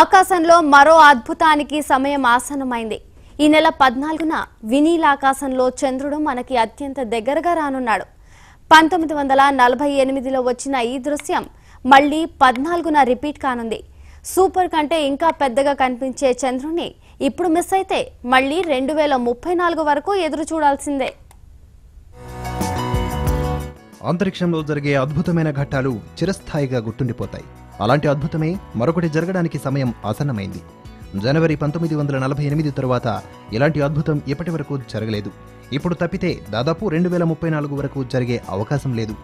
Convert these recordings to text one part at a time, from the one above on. ఆకాశంలో మరో అద్భుతానికి సమయం ఆసన్నమైంది. ఈ నెల 14న వినీలాకాశంలో చంద్రుడు మనకి అత్యంత దగ్గరగా రానున్నాడు. 1948లో వచ్చిన ఈ దృశ్యం మళ్ళీ 14న రిపీట్ కానుంది. సూపర్ కంటే ఇంకా పెద్దగా కనిపించే చంద్రుని ఇప్పుడు మిస్ అయితే మళ్ళీ 2034 వరకు ఎదురు చూడాల్సిందే. అంతరిక్షంలో జరిగే అద్భుతమైన ఘట్టాలు చిరస్థాయిగా గుర్తుండిపోతాయి. అలాంటి అద్భుతమే మరొకటి జరగడానికి సమయం ఆసన్నమైంది. జనవరి 1948 తరువాత ఇలాంటి అద్భుతం ఇప్పటి వరకు జరగలేదు. ఇప్పుడు తప్పితే దాదాపు 2034 వరకు జరిగే అవకాశం లేదు.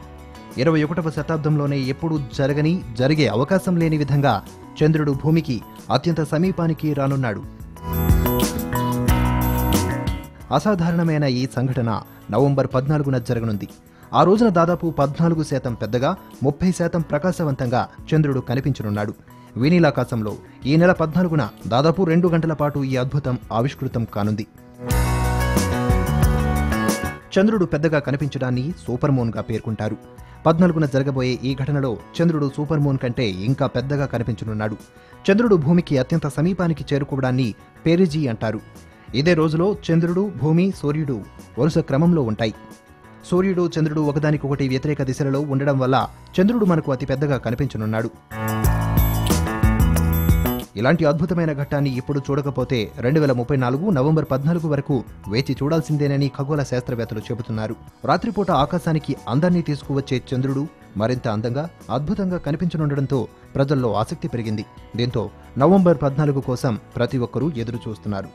21వ శతాబ్దంలోనే ఎప్పుడూ జరగని, జరిగే అవకాశం లేని విధంగా చంద్రుడు భూమికి అత్యంత సమీపానికి రానున్నాడు. అసాధారణమైన ఈ సంఘటన నవంబర్ 14న జరగనుంది. ఆ రోజున దాదాపు 14% పెద్దగా, 30% ప్రకాశవంతంగా చంద్రుడు కనిపించనున్నాడు. వినీలాకాశంలో ఈ నెల 14న దాదాపు 2 గంటల పాటు ఈ అద్భుతం ఆవిష్కృతం కానుంది. చంద్రుడు పెద్దగా కనిపించడాన్ని సూపర్ మూన్గా పేర్కొంటారు. 14న జరగబోయే ఈ ఘటనలో చంద్రుడు సూపర్ మూన్ కంటే ఇంకా పెద్దగా కనిపించనున్నాడు. చంద్రుడు భూమికి అత్యంత సమీపానికి చేరుకోవడాన్ని పెరిజీ అంటారు. ఇదే రోజులో చంద్రుడు, భూమి, సూర్యుడు వరుస క్రమంలో ఉంటాయి. సూర్యుడు, చంద్రుడు ఒకదానికొకటి వ్యతిరేక దిశలలో ఉండడం వల్ల చంద్రుడు మనకు అతిపెద్దగా కనిపించనున్నాడు. ఇలాంటి అద్భుతమైన ఘట్టాన్ని ఇప్పుడు చూడకపోతే 2034 నవంబర్ 14 వరకు వేచి చూడాల్సిందేనని ఖగోళ శాస్త్రవేత్తలు చెబుతున్నారు. రాత్రిపూట ఆకాశానికి అందరినీ తీసుకువచ్చే చంద్రుడు మరింత అందంగా, అద్భుతంగా కనిపించనుండడంతో ప్రజల్లో ఆసక్తి పెరిగింది. దీంతో నవంబర్ 14 కోసం ప్రతి ఒక్కరూ ఎదురు చూస్తున్నారు.